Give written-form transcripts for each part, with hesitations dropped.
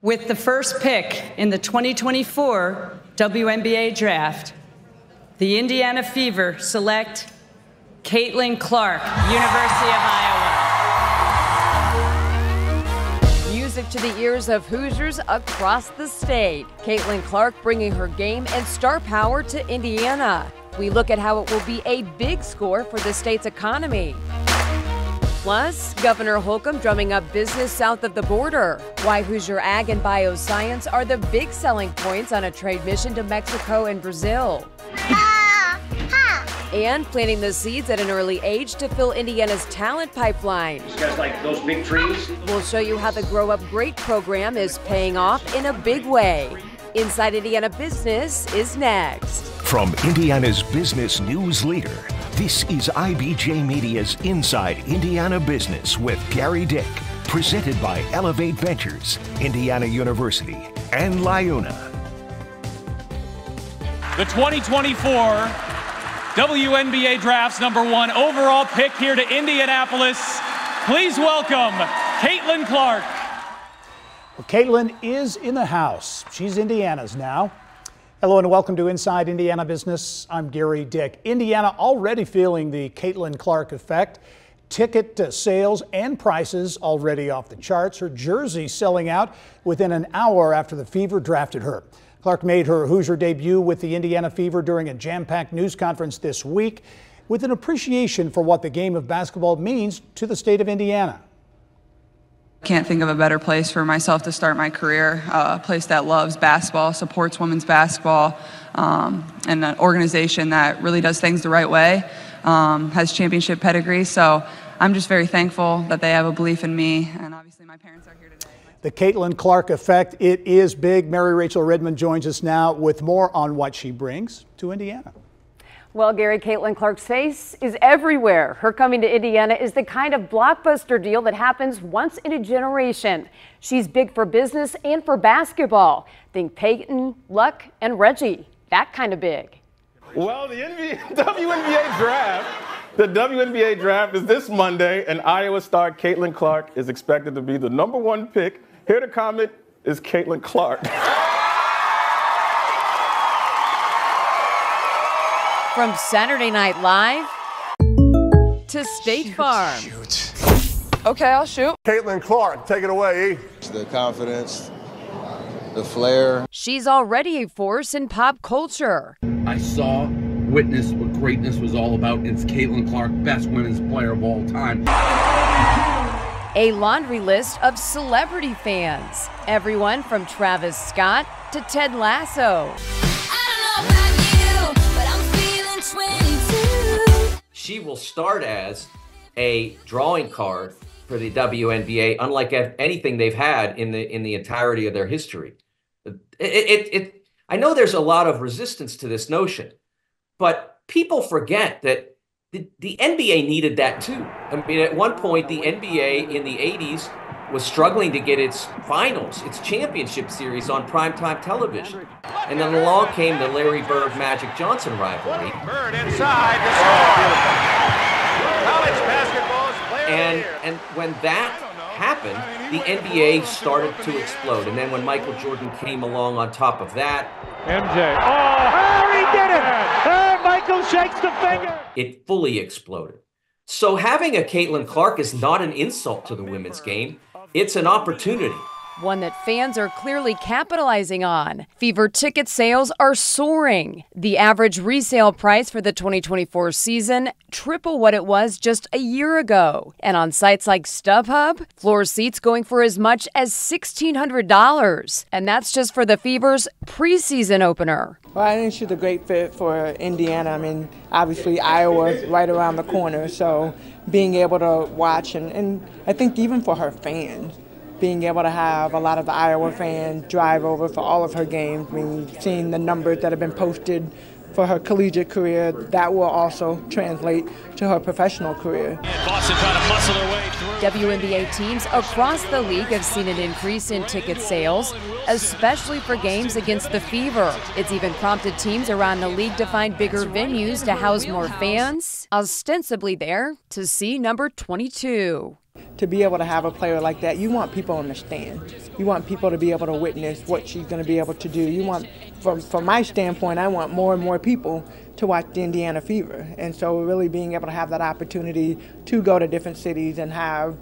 With the first pick in the 2024 WNBA draft, the Indiana Fever select Caitlin Clark, University of Iowa. Music to the ears of Hoosiers across the state. Caitlin Clark bringing her game and star power to Indiana. We look at how it will be a big score for the state's economy. Plus, Governor Holcomb drumming up business south of the border. Why Hoosier Ag and Bioscience are the big selling points on a trade mission to Mexico and Brazil. And planting the seeds at an early age to fill Indiana's talent pipeline. It's just like those big trees. We'll show you how the Grow Up Great program is paying off in a big way. Inside Indiana Business is next. From Indiana's business news leader, this is IBJ Media's Inside Indiana Business with Gary Dick, presented by Elevate Ventures, Indiana University, and Liuna. The 2024 WNBA Draft's #1 overall pick here to Indianapolis. Please welcome Caitlin Clark. Well, Caitlin is in the house. She's Indiana's now. Hello and welcome to Inside Indiana Business. I'm Gary Dick. Indiana already feeling the Caitlin Clark effect. Ticket sales and prices already off the charts. Her jersey selling out within an hour after the Fever drafted her. Clark made her Hoosier debut with the Indiana Fever during a jam-packed news conference this week with an appreciation for what the game of basketball means to the state of Indiana. Can't think of a better place for myself to start my career, a place that loves basketball, supports women's basketball, and an organization that really does things the right way, has championship pedigree. So I'm just very thankful that they have a belief in me, and obviously my parents are here today. The Caitlin Clark effect, it is big. Mary Rachel Redmond joins us now with more on what she brings to Indiana. Well, Gary, Caitlin Clark's face is everywhere. Her coming to Indiana is the kind of blockbuster deal that happens once in a generation. She's big for business and for basketball. Think Peyton, Luck, and Reggie. That kind of big. Well, the WNBA draft is this Monday, and Iowa star Caitlin Clark is expected to be the #1 pick. Here to comment is Caitlin Clark. From Saturday Night Live to State Farm. Shoot. Okay, I'll shoot. Caitlin Clark, take it away. The confidence, the flair. She's already a force in pop culture. I saw, witnessed what greatness was all about. It's Caitlin Clark, best women's player of all time. A laundry list of celebrity fans. Everyone from Travis Scott to Ted Lasso. She will start as a drawing card for the WNBA, unlike anything they've had in the entirety of their history. I know there's a lot of resistance to this notion, but people forget that the NBA needed that too. I mean, at one point, the NBA in the 80s was struggling to get its finals, its championship series on primetime television. And then along came the Larry Bird-Magic Johnson rivalry. Bird inside the score. College basketball's player of the year. And when that happened, the NBA started to explode. And then when Michael Jordan came along on top of that. MJ. Oh, he did it! Oh, Michael shakes the finger. It fully exploded. So having a Caitlin Clark is not an insult to the women's game. It's an opportunity. One that fans are clearly capitalizing on. Fever ticket sales are soaring. The average resale price for the 2024 season, triple what it was just a year ago. And on sites like StubHub, floor seats going for as much as $1,600. And that's just for the Fever's preseason opener. Well, I think she's a great fit for Indiana. I mean, obviously Iowa's right around the corner, so being able to watch and I think even for her fans, being able to have a lot of the Iowa fans drive over for all of her games. I mean, seeing the numbers that have been posted for her collegiate career, that will also translate to her professional career. Boston trying to muscle her way through. WNBA teams across the league have seen an increase in ticket sales, especially for games against the Fever. It's even prompted teams around the league to find bigger venues to house more fans, ostensibly there to see number 22. to be able to have a player like that, you want people to understand. You want people to be able to witness what she's going to be able to do. You want, from my standpoint, I want more and more people to watch the Indiana Fever. And so really being able to have that opportunity to go to different cities and have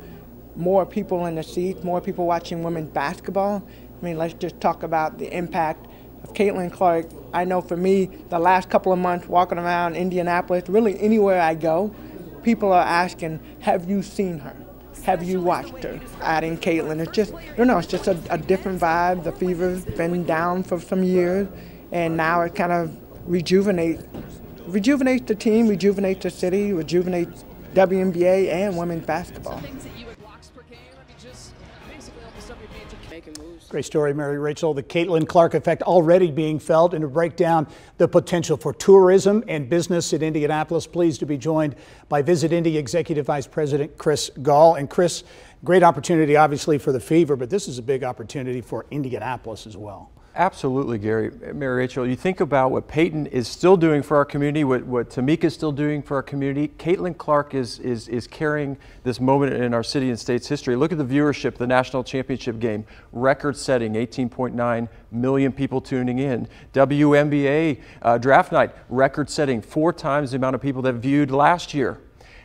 more people in the seats, more people watching women's basketball. I mean, let's just talk about the impact of Caitlin Clark. I know for me, the last couple of months walking around Indianapolis, really anywhere I go, people are asking, have you seen her? Have you watched her? Adding Caitlin, it's just, you know, it's just a different vibe. The Fever's been down for some years, and now it kind of rejuvenates the team, rejuvenates the city, rejuvenates WNBA and women's basketball. Great story, Mary Rachel. The Caitlin Clark effect already being felt, and to break down the potential for tourism and business in Indianapolis, pleased to be joined by Visit Indy Executive Vice President Chris Gaul. And Chris, great opportunity obviously for the Fever, but this is a big opportunity for Indianapolis as well. Absolutely, Gary. Mary Rachel, you think about what Peyton is still doing for our community, what Tamika is still doing for our community. Caitlin Clark is carrying this moment in our city and state's history. Look at the viewership, the national championship game, record-setting, 18.9 million people tuning in. WNBA draft night, record-setting, 4 times the amount of people that viewed last year.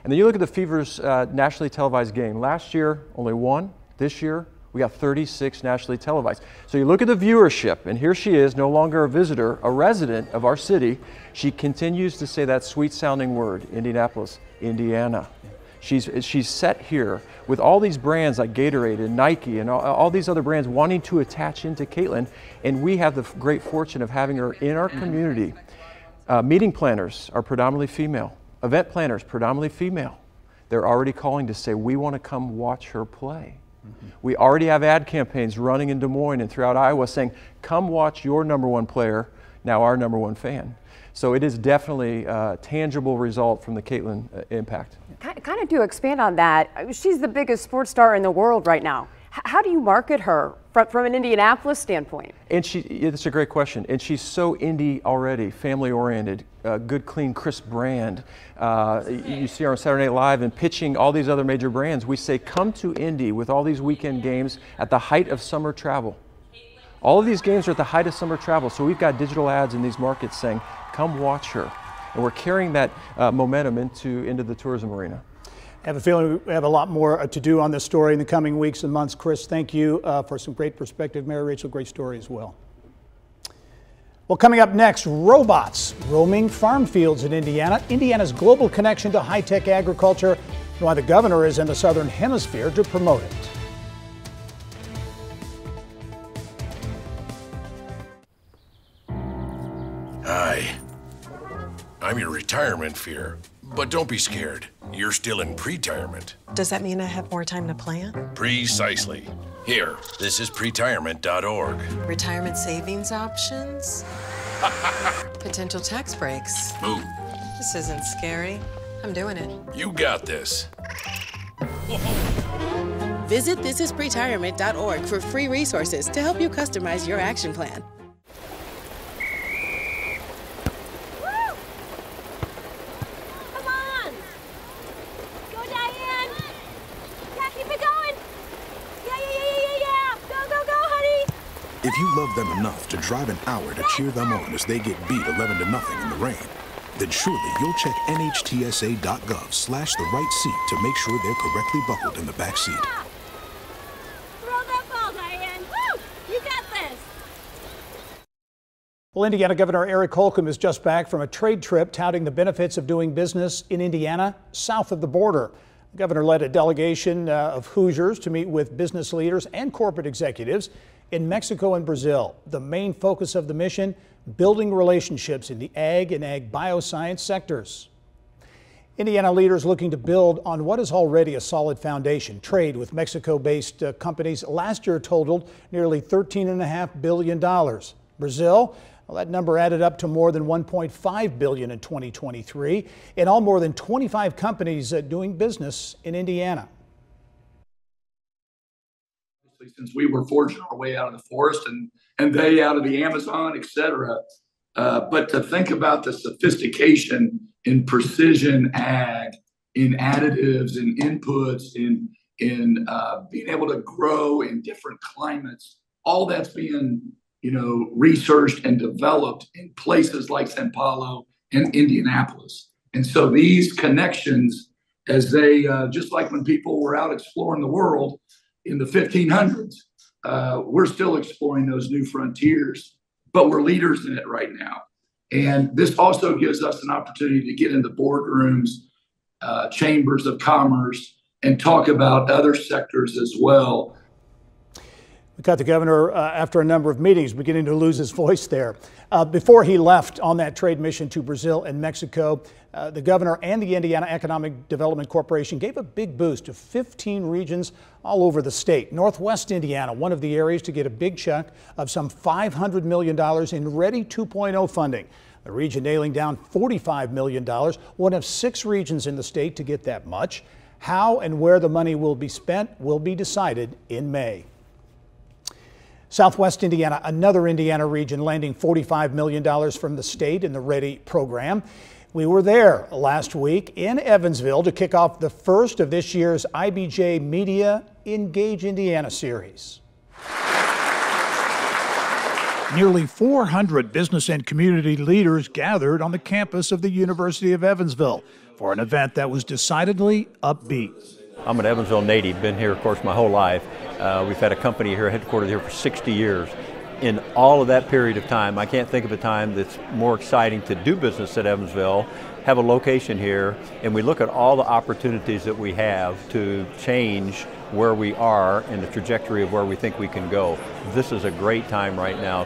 And then you look at the Fever's nationally televised game. Last year, only 1. This year, we got 36 nationally televised. So you look at the viewership, and here she is, no longer a visitor, a resident of our city. She continues to say that sweet sounding word, Indianapolis, Indiana. She's set here with all these brands like Gatorade and Nike and all these other brands wanting to attach into Caitlin. And we have the great fortune of having her in our community. Meeting planners are predominantly female. Event planners, predominantly female. They're already calling to say, we want to come watch her play. We already have ad campaigns running in Des Moines and throughout Iowa saying, come watch your #1 player, now our #1 fan. So it is definitely a tangible result from the Caitlin impact. Kind of to expand on that, she's the biggest sports star in the world right now. How do you market her from an Indianapolis standpoint? And it's a great question. And she's so Indy already, family-oriented, good, clean, crisp brand. You see her on Saturday Night Live and pitching all these other major brands. We say, come to Indy with all these weekend games at the height of summer travel. All of these games are at the height of summer travel. So we've got digital ads in these markets saying, come watch her. And we're carrying that momentum into the tourism arena. I have a feeling we have a lot more to do on this story in the coming weeks and months. Chris, thank you for some great perspective. Mary Rachel, great story as well. Well, coming up next, robots roaming farm fields in Indiana, Indiana's global connection to high-tech agriculture, and why the governor is in the Southern Hemisphere to promote it. Hi, I'm your retirement fear. But don't be scared. You're still in pre-retirement. Does that mean I have more time to plan? Precisely. Here, this is preretirement.org. Retirement savings options? Potential tax breaks. Boom. This isn't scary. I'm doing it. You got this. Visit thisispretirement.org for free resources to help you customize your action plan. If you love them enough to drive an hour to cheer them on as they get beat 11-0 in the rain, then surely you'll check NHTSA.gov/the right seat to make sure they're correctly buckled in the back seat. Throw that ball, Diane. Woo! You got this. Well, Indiana Governor Eric Holcomb is just back from a trade trip touting the benefits of doing business in Indiana south of the border. The governor led a delegation of Hoosiers to meet with business leaders and corporate executives in Mexico and Brazil. The main focus of the mission, building relationships in the ag and ag bioscience sectors. Indiana leaders looking to build on what is already a solid foundation. Trade with Mexico-based companies last year totaled nearly $13.5 billion. Brazil, well, that number added up to more than $1.5 billion in 2023. In all, more than 25 companies doing business in Indiana. Since we were forging our way out of the forest and they out of the Amazon, etc. But to think about the sophistication in precision ag, in additives, in inputs, in in being able to grow in different climates. All that's being, researched and developed in places like São Paulo and Indianapolis. And so these connections, as they, just like when people were out exploring the world in the 1500s, we're still exploring those new frontiers, but we're leaders in it right now. And this also gives us an opportunity to get into boardrooms, chambers of commerce, and talk about other sectors as well. We got the governor after a number of meetings, beginning to lose his voice there. Before he left on that trade mission to Brazil and Mexico, the governor and the Indiana Economic Development Corporation gave a big boost to 15 regions all over the state. Northwest Indiana, one of the areas to get a big chunk of some $500 million in Ready 2.0 funding. The region nailing down $45 million, one of 6 regions in the state to get that much. How and where the money will be spent will be decided in May. Southwest Indiana, another Indiana region landing $45 million from the state in the Ready program. We were there last week in Evansville to kick off the first of this year's IBJ Media Engage Indiana series. Nearly 400 business and community leaders gathered on the campus of the University of Evansville for an event that was decidedly upbeat. I'm an Evansville native, been here, of course, my whole life. We've had a company here, headquartered here for 60 years. In all of that period of time, I can't think of a time that's more exciting to do business at Evansville, have a location here, and we look at all the opportunities that we have to change where we are and the trajectory of where we think we can go. This is a great time right now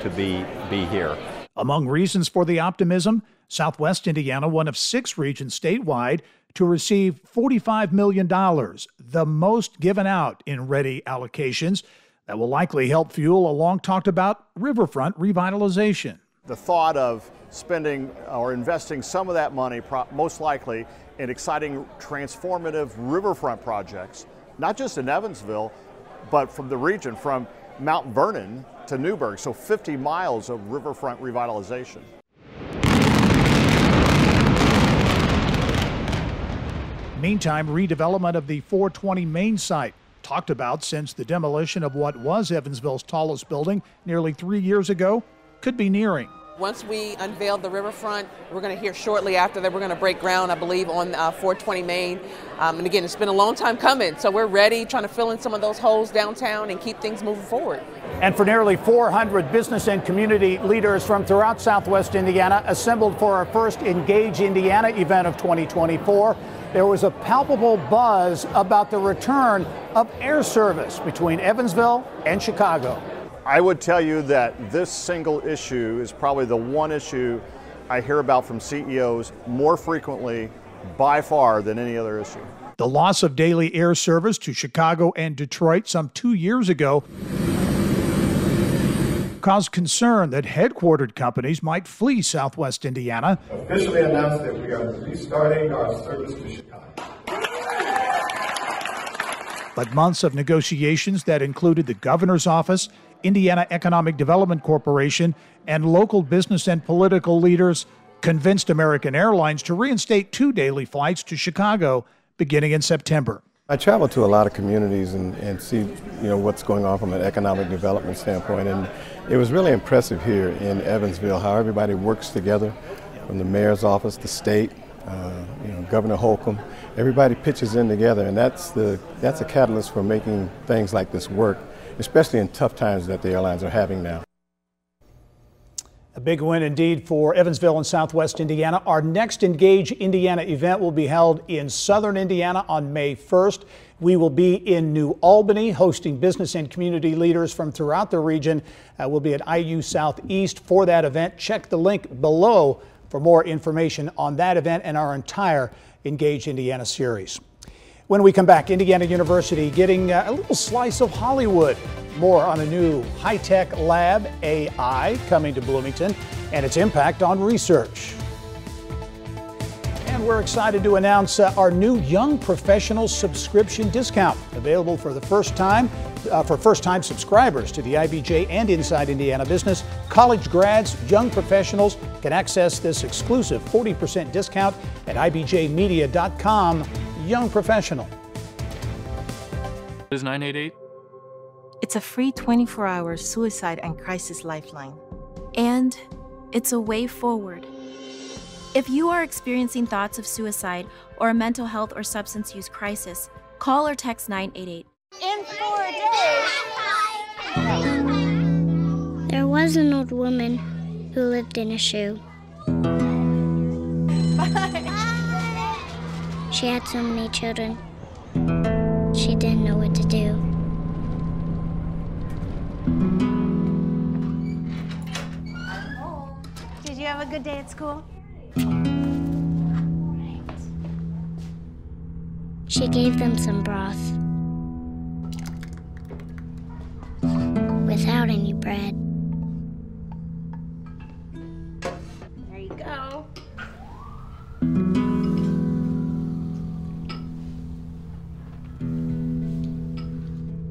to be here. Among reasons for the optimism, Southwest Indiana, one of 6 regions statewide, to receive $45 million, the most given out in Ready allocations, that will likely help fuel a long-talked-about riverfront revitalization. The thought of spending or investing some of that money, most likely, in exciting, transformative riverfront projects, not just in Evansville, but from the region, from Mount Vernon to Newburgh, so 50 miles of riverfront revitalization. Meantime, redevelopment of the 420 Main site, talked about since the demolition of what was Evansville's tallest building nearly 3 years ago, could be nearing. Once we unveiled the riverfront, we're going to hear shortly after that we're going to break ground, I believe, on 420 Main. And again, it's been a long time coming, so we're ready, trying to fill in some of those holes downtown and keep things moving forward. And for nearly 400 business and community leaders from throughout Southwest Indiana assembled for our first Engage Indiana event of 2024. There was a palpable buzz about the return of air service between Evansville and Chicago. I would tell you that this single issue is probably the one issue I hear about from CEOs more frequently by far than any other issue. The loss of daily air service to Chicago and Detroit some 2 years ago caused concern that headquartered companies might flee Southwest Indiana. Officially announced that we are restarting our service to Chicago. But months of negotiations that included the governor's office, Indiana Economic Development Corporation, and local business and political leaders convinced American Airlines to reinstate 2 daily flights to Chicago beginning in September. I travel to a lot of communities and see, what's going on from an economic development standpoint, and it was really impressive here in Evansville how everybody works together, from the mayor's office, the state, Governor Holcomb. Everybody pitches in together, and that's a catalyst for making things like this work, especially in tough times that the airlines are having now. A big win indeed for Evansville and Southwest Indiana. Our next Engage Indiana event will be held in Southern Indiana on May 1st. We will be in New Albany hosting business and community leaders from throughout the region. We'll be at IU Southeast for that event. Check the link below for more information on that event and our entire Engage Indiana series. When we come back, Indiana University getting a little slice of Hollywood. More on a new high-tech lab, AI, coming to Bloomington and its impact on research. And we're excited to announce our new Young Professional subscription discount, available for the first time for first-time subscribers to the IBJ and Inside Indiana Business. College grads, young professionals can access this exclusive 40% discount at ibjmedia.com/youngprofessional. is 988? It's a free 24-hour suicide and crisis lifeline. And it's a way forward. If you are experiencing thoughts of suicide or a mental health or substance use crisis, call or text 988. In 4 days. There was an old woman who lived in a shoe. Bye. She had so many children. She didn't know what to do. Did you have a good day at school? She gave them some broth without any bread. There you go.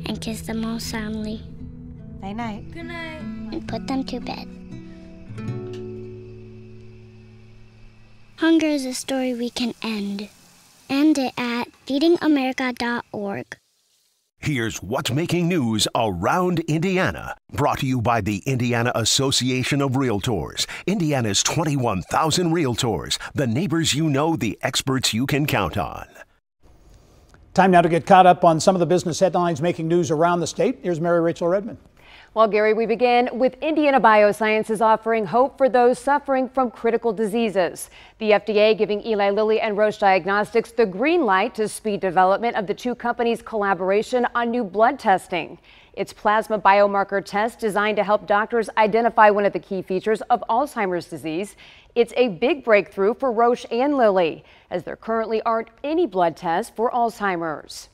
And kissed them all soundly. Night-night. Good night. And put them to bed. Hunger is a story we can end. End it at feedingamerica.org. Here's what's making news around Indiana. Brought to you by the Indiana Association of Realtors. Indiana's 21,000 realtors. The neighbors you know, the experts you can count on. Time now to get caught up on some of the business headlines making news around the state. Here's Mary Rachel Redmond. Well, Gary, we begin with Indiana Biosciences offering hope for those suffering from critical diseases. The FDA giving Eli Lilly and Roche Diagnostics the green light to speed development of the two companies' collaboration on new blood testing. Its plasma biomarker test designed to help doctors identify one of the key features of Alzheimer's disease. It's a big breakthrough for Roche and Lilly, as there currently aren't any blood tests for Alzheimer's.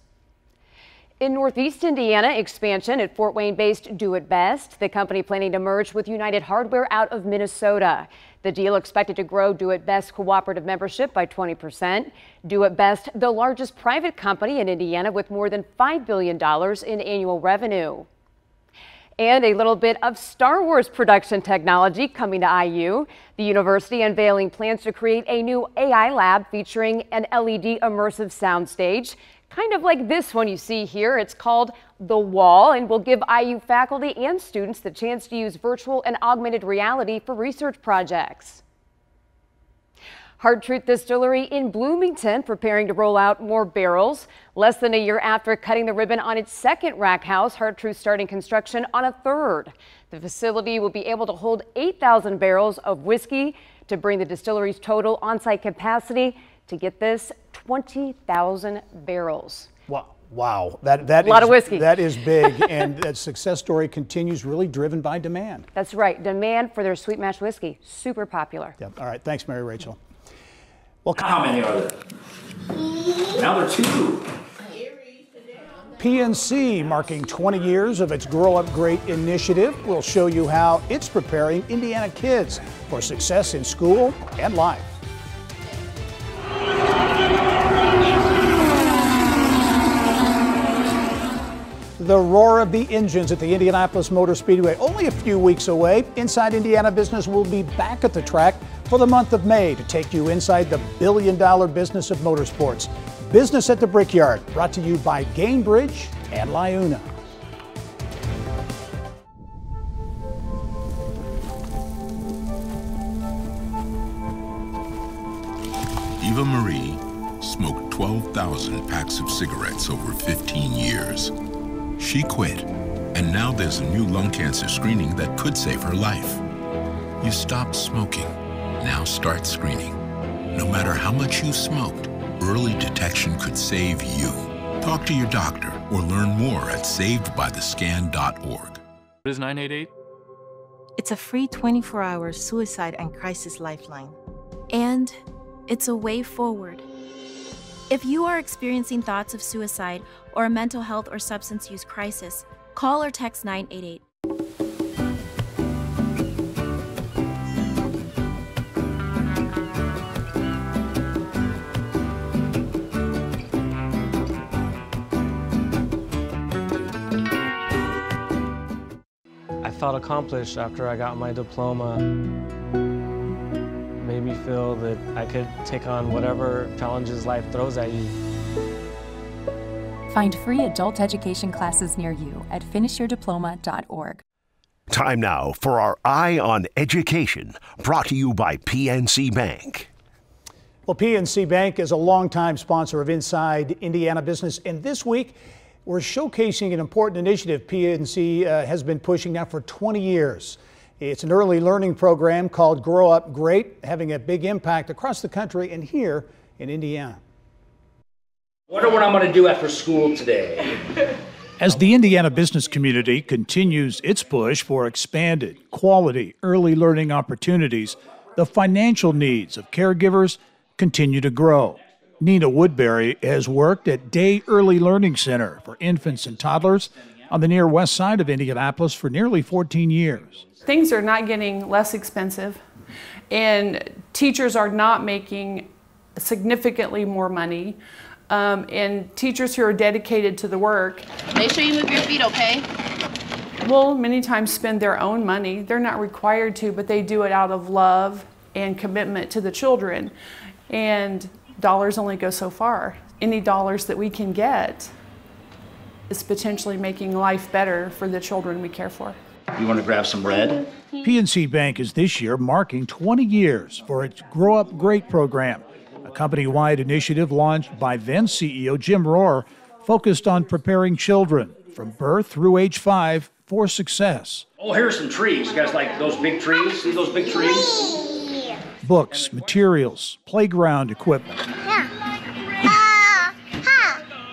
In Northeast Indiana, expansion at Fort Wayne-based Do It Best, the company planning to merge with United Hardware out of Minnesota. The deal expected to grow Do It Best cooperative membership by 20%. Do It Best, the largest private company in Indiana with more than $5 billion in annual revenue. And a little bit of Star Wars production technology coming to IU. The university unveiling plans to create a new AI lab featuring an LED immersive soundstage, kind of like this one you see here. It's called The Wall and will give IU faculty and students the chance to use virtual and augmented reality for research projects. Hard Truth Distillery in Bloomington preparing to roll out more barrels. Less than a year after cutting the ribbon on its second rack house, Hard Truth starting construction on a third. The facility will be able to hold 8,000 barrels of whiskey to bring the distillery's total on-site capacity to, get this, 20,000 barrels. Wow. That is a lot of whiskey. That is big, and that success story continues, really driven by demand. That's right. Demand for their sweet mash whiskey. Super popular. Yep. All right. Thanks, Mary Rachel. Well, how many are there? Now there are two. PNC, marking 20 years of its Grow Up Great initiative, will show you how it's preparing Indiana kids for success in school and life. The roar of the engines at the Indianapolis Motor Speedway only a few weeks away. Inside Indiana Business will be back at the track for the month of May to take you inside the billion-dollar business of motorsports. Business at the Brickyard, brought to you by Gainbridge and Liuna. Eva Marie smoked 12,000 packs of cigarettes over 15 years. She quit, and now there's a new lung cancer screening that could save her life. You stopped smoking, now start screening. No matter how much you smoked, early detection could save you. Talk to your doctor or learn more at savedbythescan.org. What is 988? It's a free 24-hour suicide and crisis lifeline. And it's a way forward. If you are experiencing thoughts of suicide or a mental health or substance use crisis, call or text 988. I felt accomplished after I got my diploma. Made me feel that I could take on whatever challenges life throws at you. Find free adult education classes near you at finishyourdiploma.org. Time now for our Eye on Education, brought to you by PNC Bank. Well, PNC Bank is a longtime sponsor of Inside Indiana Business, and this week we're showcasing an important initiative PNC has been pushing now for 20 years. It's an early learning program called Grow Up Great, having a big impact across the country and here in Indiana. I wonder what I'm going to do after school today. As the Indiana business community continues its push for expanded, quality early learning opportunities, the financial needs of caregivers continue to grow. Nina Woodbury has worked at Day Early Learning Center for infants and toddlers on the near west side of Indianapolis for nearly 14 years. Things are not getting less expensive, and teachers are not making significantly more money. And teachers who are dedicated to the work. Make sure you move your feet, okay? Will many times spend their own money. They're not required to, but they do it out of love and commitment to the children. And dollars only go so far. Any dollars that we can get is potentially making life better for the children we care for. You want to grab some bread? PNC Bank is this year marking 20 years for its Grow Up Great program, a company-wide initiative launched by then-CEO Jim Rohr focused on preparing children from birth through age 5 for success. Oh, here's some trees. You guys like those big trees? See those big trees? Books, materials, playground equipment,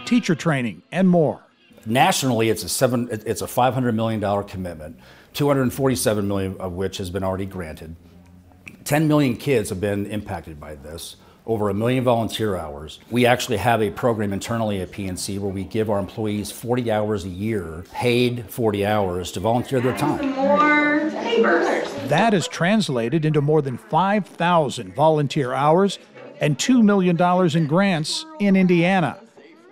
teacher training, and more. Nationally, it's a $500 million commitment, $247 million of which has been already granted. 10 million kids have been impacted by this. Over 1 million volunteer hours. We actually have a program internally at PNC where we give our employees 40 hours a year, paid 40 hours, to volunteer their time. More papers. That is translated into more than 5,000 volunteer hours and $2 million in grants in Indiana.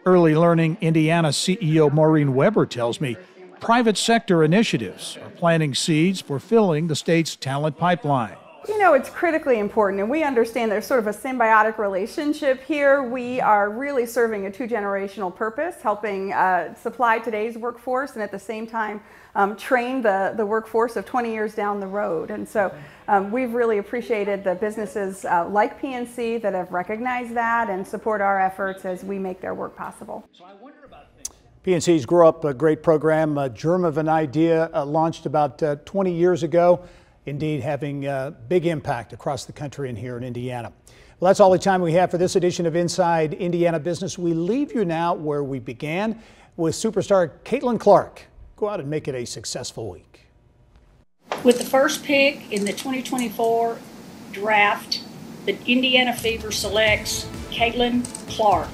Early Learning Indiana CEO Maureen Weber tells me private sector initiatives are planting seeds for filling the state's talent pipeline. You know, it's critically important, and we understand there's sort of a symbiotic relationship here. We are really serving a two-generational purpose, helping supply today's workforce and at the same time train the workforce of 20 years down the road. And so we've really appreciated the businesses like PNC that have recognized that and support our efforts as we make their work possible. PNC's Grow Up a Great program, a germ of an idea launched about 20 years ago. Indeed, having a big impact across the country and here in Indiana. Well, that's all the time we have for this edition of Inside Indiana Business. We leave you now where we began with superstar Caitlin Clark. Go out and make it a successful week. With the first pick in the 2024 draft, the Indiana Fever selects Caitlin Clark,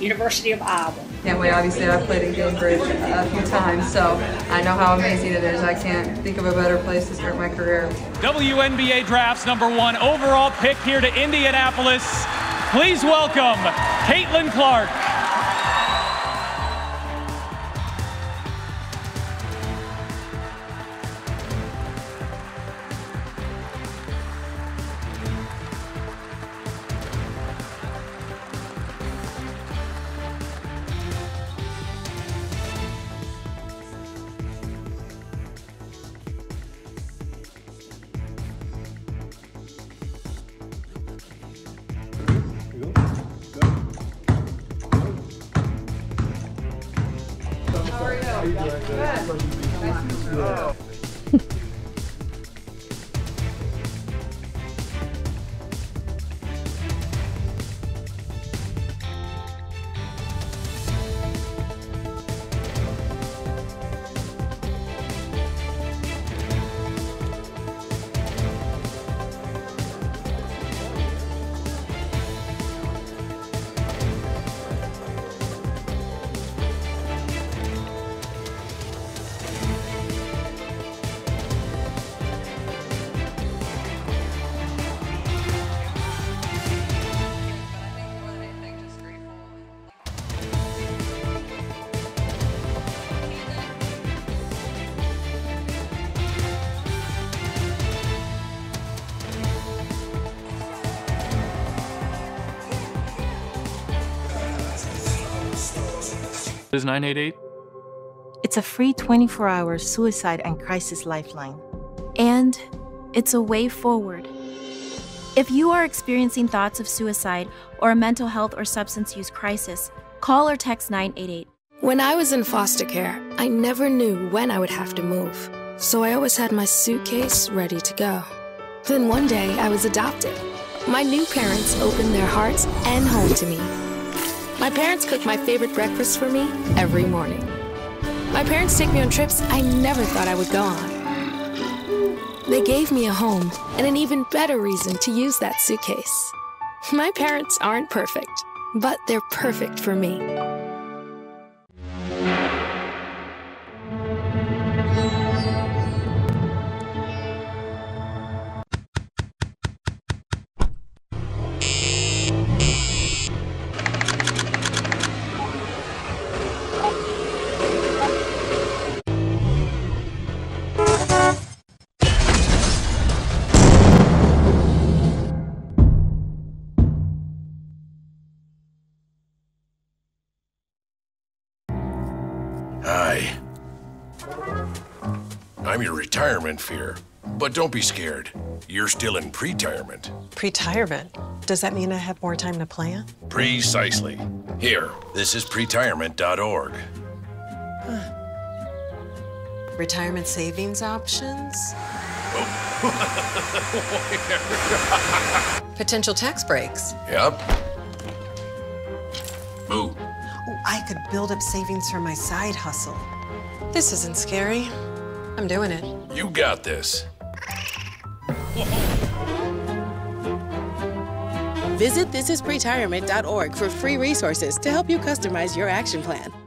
University of Iowa. Can't wait. Obviously, I've played in Cambridge a few times, so I know how amazing it is. I can't think of a better place to start my career. WNBA Draft's #1 overall pick here to Indianapolis. Please welcome Caitlin Clark. is 988? It's a free 24-hour suicide and crisis lifeline. And it's a way forward. If you are experiencing thoughts of suicide or a mental health or substance use crisis, call or text 988. When I was in foster care, I never knew when I would have to move. So I always had my suitcase ready to go. Then one day, I was adopted. My new parents opened their hearts and home to me. My parents cook my favorite breakfast for me every morning. My parents take me on trips I never thought I would go on. They gave me a home and an even better reason to use that suitcase. My parents aren't perfect, but they're perfect for me. Hi. I'm your retirement fear, but don't be scared. You're still in pre-retirement. Pre-retirement? Does that mean I have more time to plan? Precisely. Here, this is pre-retirement.org. Retirement savings options? Oh. Potential tax breaks. Yep. Boo. Oh, I could build up savings for my side hustle. This isn't scary. I'm doing it. You got this. Visit thisispretirement.org for free resources to help you customize your action plan.